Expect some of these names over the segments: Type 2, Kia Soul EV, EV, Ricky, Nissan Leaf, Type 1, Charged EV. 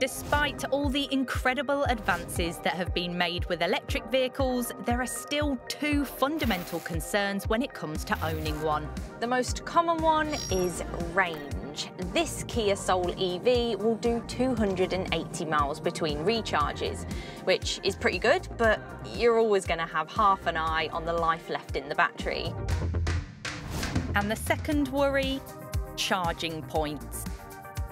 Despite all the incredible advances that have been made with electric vehicles, there are still two fundamental concerns when it comes to owning one. The most common one is range. This Kia Soul EV will do 280 miles between recharges, which is pretty good, but you're always going to have half an eye on the life left in the battery. And the second worry, charging points.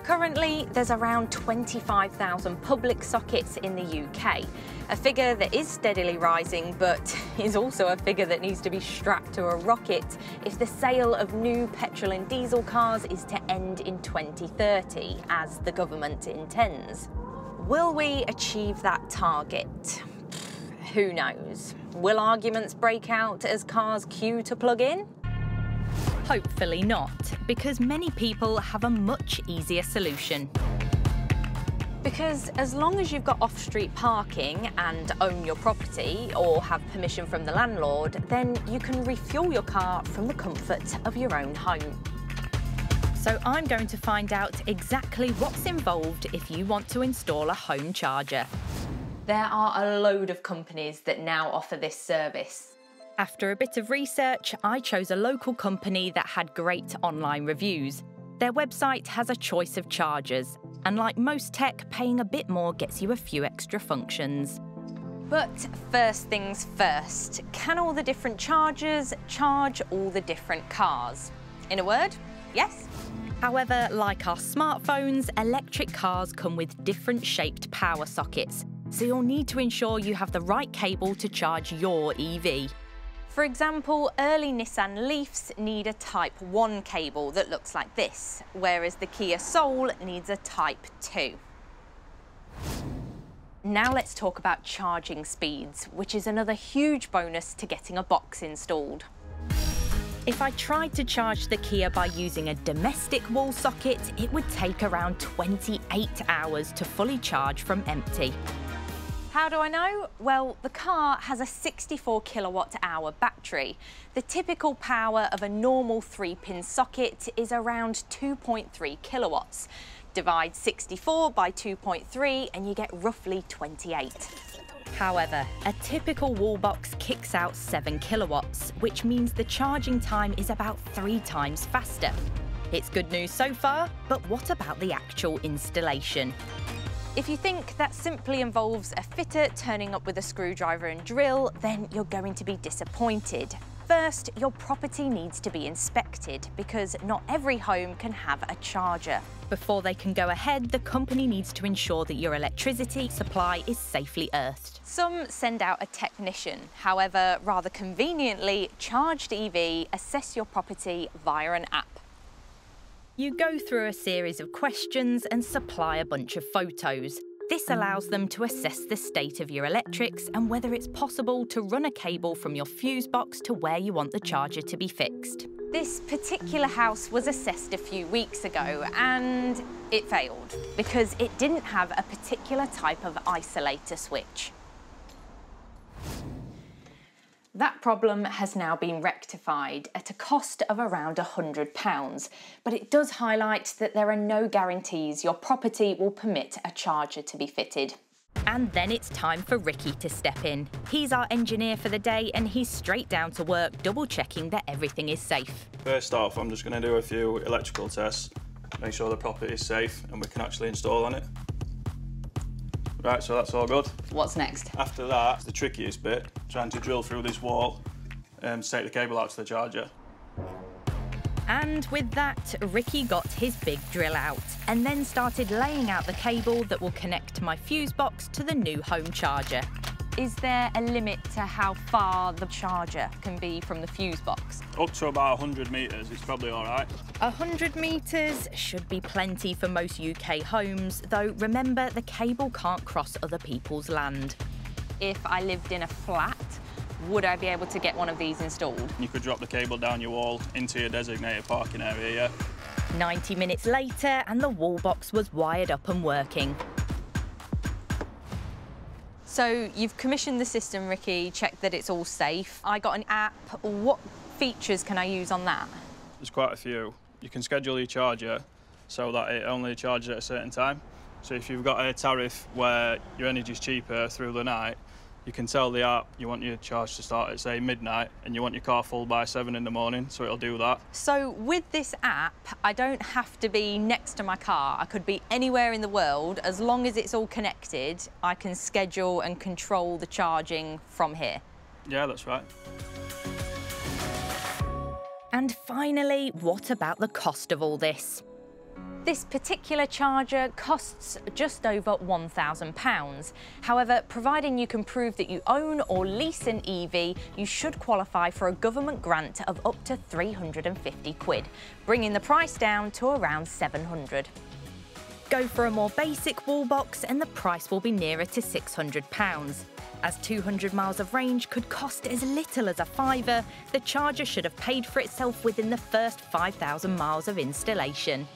Currently, there's around 25,000 public sockets in the UK, a figure that is steadily rising, but is also a figure that needs to be strapped to a rocket if the sale of new petrol and diesel cars is to end in 2030, as the government intends. Will we achieve that target? Who knows? Will arguments break out as cars queue to plug in? Hopefully not, because many people have a much easier solution. Because as long as you've got off-street parking and own your property or have permission from the landlord, then you can refuel your car from the comfort of your own home. So I'm going to find out exactly what's involved if you want to install a home charger. There are a load of companies that now offer this service. After a bit of research, I chose a local company that had great online reviews. Their website has a choice of chargers, and like most tech, paying a bit more gets you a few extra functions. But first things first, can all the different chargers charge all the different cars? In a word, yes. However, like our smartphones, electric cars come with different shaped power sockets, so you'll need to ensure you have the right cable to charge your EV. For example, early Nissan Leafs need a Type 1 cable that looks like this, whereas the Kia Soul needs a Type 2. Now let's talk about charging speeds, which is another huge bonus to getting a box installed. If I tried to charge the Kia by using a domestic wall socket, it would take around 28 hours to fully charge from empty. How do I know? Well, the car has a 64 kilowatt-hour battery. The typical power of a normal 3-pin socket is around 2.3 kilowatts. Divide 64 by 2.3 and you get roughly 28. However, a typical wall box kicks out 7 kilowatts, which means the charging time is about 3 times faster. It's good news so far, but what about the actual installation? If you think that simply involves a fitter turning up with a screwdriver and drill, then you're going to be disappointed. First, your property needs to be inspected because not every home can have a charger. Before they can go ahead, the company needs to ensure that your electricity supply is safely earthed. Some send out a technician. However, rather conveniently, Charged EV assess your property via an app. You go through a series of questions and supply a bunch of photos. This allows them to assess the state of your electrics and whether it's possible to run a cable from your fuse box to where you want the charger to be fixed. This particular house was assessed a few weeks ago and it failed because it didn't have a particular type of isolator switch. That problem has now been rectified at a cost of around £100, but it does highlight that there are no guarantees your property will permit a charger to be fitted. And then it's time for Ricky to step in. He's our engineer for the day and he's straight down to work, double-checking that everything is safe. First off, I'm just going to do a few electrical tests, make sure the property is safe and we can actually install on it. Right, so that's all good. What's next? After that, it's the trickiest bit, trying to drill through this wall and take the cable out to the charger. And with that, Ricky got his big drill out and then started laying out the cable that will connect my fuse box to the new home charger. Is there a limit to how far the charger can be from the fuse box? Up to about 100 metres, it's probably all right. 100 metres should be plenty for most UK homes, though remember the cable can't cross other people's land. If I lived in a flat, would I be able to get one of these installed? You could drop the cable down your wall into your designated parking area, yeah. 90 minutes later and the wall box was wired up and working. So you've commissioned the system, Ricky, checked that it's all safe. I got an app. What features can I use on that? There's quite a few. You can schedule your charger so that it only charges at a certain time. So if you've got a tariff where your energy's cheaper through the night, you can tell the app you want your charge to start at, say, midnight, and you want your car full by 7 in the morning, so it'll do that. So with this app, I don't have to be next to my car. I could be anywhere in the world. As long as it's all connected, I can schedule and control the charging from here. Yeah, that's right. And finally, what about the cost of all this? This particular charger costs just over £1,000. However, providing you can prove that you own or lease an EV, you should qualify for a government grant of up to £350, bringing the price down to around 700. Go for a more basic wall box and the price will be nearer to £600. As 200 miles of range could cost as little as a £5, the charger should have paid for itself within the first 5,000 miles of installation.